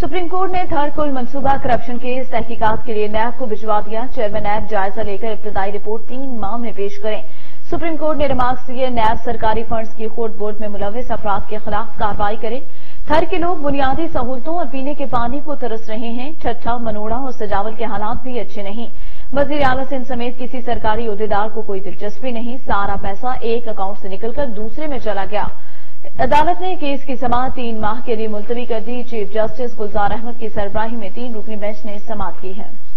Supreme court ने थार कोल मंसूबा corruption case तहकीकात के लिए नैब को भिजवा दिया। चेयरमैन नैब जायजा लेकर इब्तदाई रिपोर्ट 3 माह में पेश करें। सुप्रीम कोर्ट ने रिमार्क्स दिए। नैब सरकारी फंड्स की खोट बोर्ड में मुलविस अफराद के खिलाफ कार्रवाई करे। थर के लोग बुनियादी सहूलतों और पीने के पानी को तरस रहे हैं। छठा, मनोड़ा और सजावल के हालात भी अच्छे नहीं। वजीर आला सिंध समेत किसी सरकारी ओहदेदार को कोई दिलचस्पी नहीं। सारा पैसा एक अकाउंट से निकलकर दूसरे में चला गया। अदालत ने केस की समाअत 3 माह के लिए मुलतवी कर दी। चीफ जस्टिस गुलजार अहमद की सरबराही में 3 रुकनी बेंच ने समाअत की है।